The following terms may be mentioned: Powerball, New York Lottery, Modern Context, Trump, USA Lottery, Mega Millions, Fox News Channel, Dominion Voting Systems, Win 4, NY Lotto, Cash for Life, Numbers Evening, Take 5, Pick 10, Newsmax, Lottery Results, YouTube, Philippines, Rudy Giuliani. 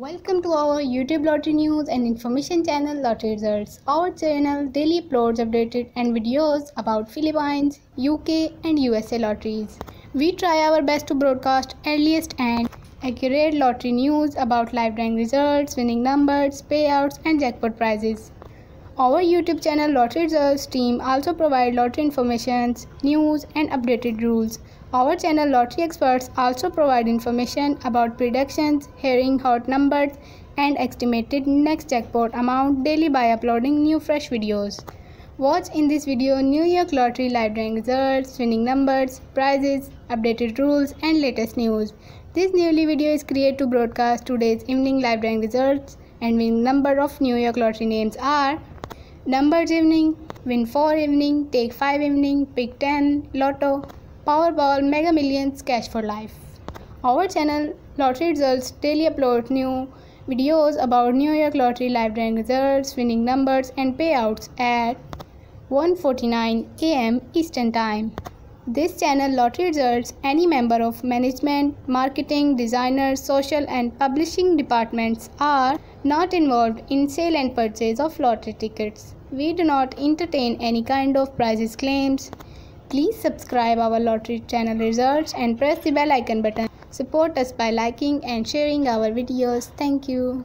Welcome to our YouTube lottery news and information channel Lottery Results. Our channel daily uploads updated and videos about Philippines, UK and USA lotteries. We try our best to broadcast earliest and accurate lottery news about live drawing results, winning numbers, payouts and jackpot prizes. Our YouTube channel Lottery Results team also provide lottery information, news and updated rules. Our channel Lottery Experts also provide information about predictions, hearing hot numbers and estimated next jackpot amount daily by uploading new fresh videos. Watch in this video New York Lottery live drawing results, winning numbers, prizes, updated rules and latest news. This newly video is created to broadcast today's evening live drawing results and winning number of New York Lottery names are Numbers Evening, Win 4 Evening, Take 5 Evening, Pick 10, Lotto, Powerball, Mega Millions, Cash for Life. Our channel Lottery Results daily upload new videos about New York Lottery live drawing results, winning numbers and payouts at 1:49 a.m. Eastern Time. This channel Lottery Results, any member of management, marketing, designers, social and publishing departments are not involved in sale and purchase of lottery tickets. We do not entertain any kind of prizes claims. Please subscribe our lottery channel Results and press the bell icon button. Support us by liking and sharing our videos. Thank you.